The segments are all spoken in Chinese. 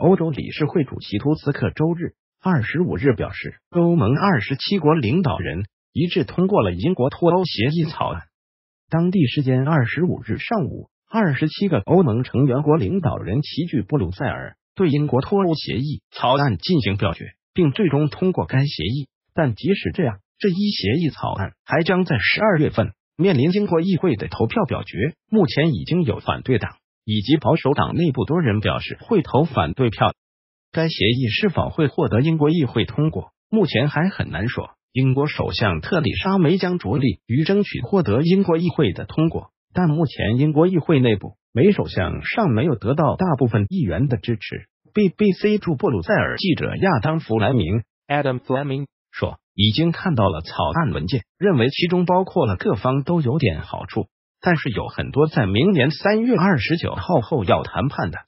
欧洲理事会主席图斯克周日25日表示，欧盟27国领导人一致通过了英国脱欧协议草案。当地时间25日上午，27个欧盟成员国领导人齐聚布鲁塞尔，对英国脱欧协议草案进行表决，并最终通过该协议。但即使这样，这一协议草案还将在12月份面临英国议会的投票表决。目前已经有反对党以及保守党内部多人表示会投反对票。该协议是否会获得英国议会通过，目前还很难说。英国首相特里莎梅将着力于争取获得英国议会的通过，但目前英国议会内部，梅首相尚没有得到大部分议员的支持。BBC 驻布鲁塞尔记者亚当·弗莱明 （Adam Fleming） 说，已经看到了草案文件，认为其中包括了各方都有点好处，但是有很多在明年3月29号后要谈判的。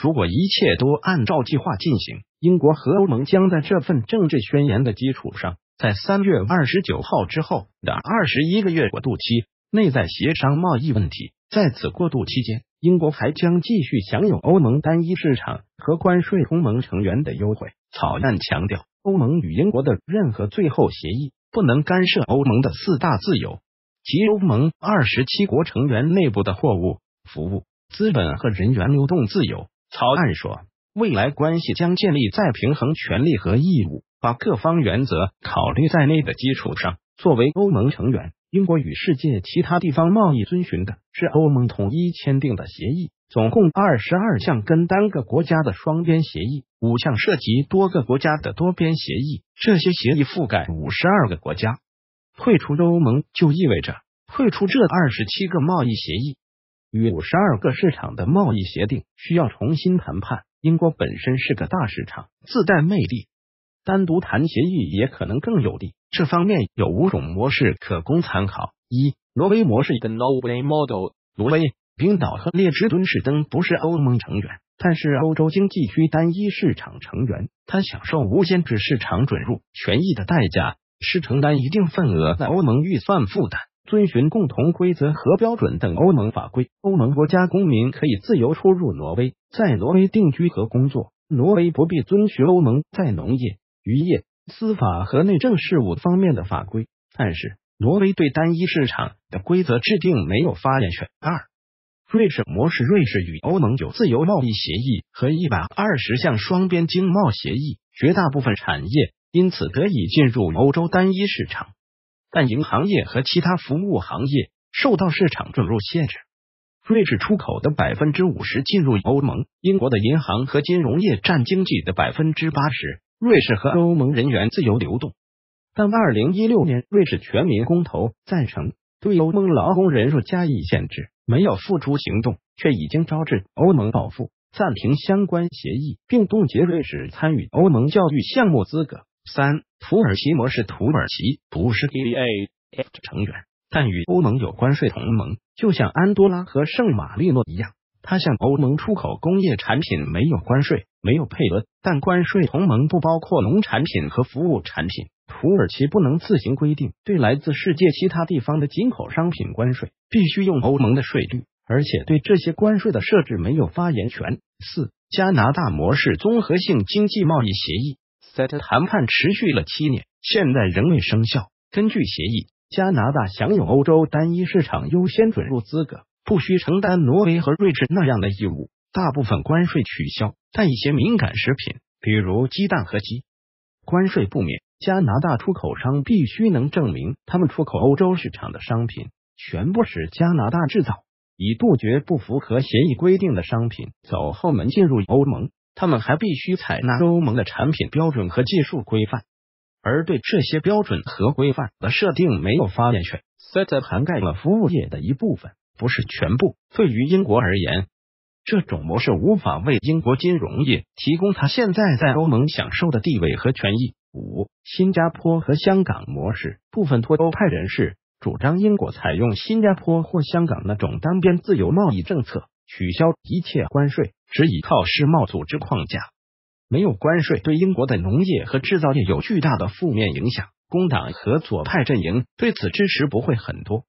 如果一切都按照计划进行，英国和欧盟将在这份政治宣言的基础上，在3月29号之后的21个月过渡期内在协商贸易问题。在此过渡期间，英国还将继续享有欧盟单一市场和关税同盟成员的优惠。草案强调，欧盟与英国的任何最后协议不能干涉欧盟的四大自由，即欧盟27国成员内部的货物、服务、资本和人员流动自由。草案说，未来关系将建立在平衡权利和义务，把各方原则考虑在内的基础上。作为欧盟成员，英国与世界其他地方贸易遵循的是欧盟统一签订的协议，总共22项跟单个国家的双边协议，5项涉及多个国家的多边协议。这些协议覆盖52个国家。退出欧盟就意味着退出这27个贸易协议。与52个市场的贸易协定需要重新谈判。英国本身是个大市场，自带魅力，单独谈协议也可能更有利。这方面有5种模式可供参考：1、挪威模式 （The Norway Model）。 挪威、冰岛和列支敦士登不是欧盟成员，但是欧洲经济区单一市场成员，它享受无限制市场准入权益的代价是承担一定份额的欧盟预算负担。遵循共同规则和标准等欧盟法规，欧盟国家公民可以自由出入挪威，在挪威定居和工作。挪威不必遵循欧盟在农业、渔业、司法和内政事务方面的法规，但是挪威对单一市场的规则制定没有发言权。2、瑞士模式。瑞士与欧盟有自由贸易协议和120项双边经贸协议，绝大部分产业因此得以进入欧洲单一市场。但银行业和其他服务行业受到市场准入限制。瑞士出口的 50% 进入欧盟，英国的银行和金融业占经济的 80%。 瑞士和欧盟人员自由流动。但2016年瑞士全民公投赞成对欧盟劳工人数加以限制，没有付诸行动，却已经招致欧盟报复，暂停相关协议，并冻结瑞士参与欧盟教育项目资格。3、土耳其模式。土耳其不是 EFTA 成员，但与欧盟有关税同盟，就像安多拉和圣马力诺一样，它向欧盟出口工业产品没有关税，没有配额，但关税同盟不包括农产品和服务产品。土耳其不能自行规定对来自世界其他地方的进口商品关税，必须用欧盟的税率，而且对这些关税的设置没有发言权。4、加拿大模式。综合性经济贸易协议谈判持续了7年，现在仍未生效。根据协议，加拿大享有欧洲单一市场优先准入资格，不需承担挪威和瑞士那样的义务。大部分关税取消，但一些敏感食品，比如鸡蛋和鸡，关税不免。加拿大出口商必须能证明他们出口欧洲市场的商品全部是加拿大制造，以杜绝不符合协议规定的商品走后门进入欧盟。他们还必须采纳欧盟的产品标准和技术规范，而对这些标准和规范的设定没有发言权。CETA 涵盖了服务业的一部分，不是全部。对于英国而言，这种模式无法为英国金融业提供它现在在欧盟享受的地位和权益。5、新加坡和香港模式。部分脱欧派人士主张英国采用新加坡或香港那种单边自由贸易政策，取消一切关税，只依靠世贸组织框架。没有关税对英国的农业和制造业有巨大的负面影响，工党和左派阵营对此支持不会很多。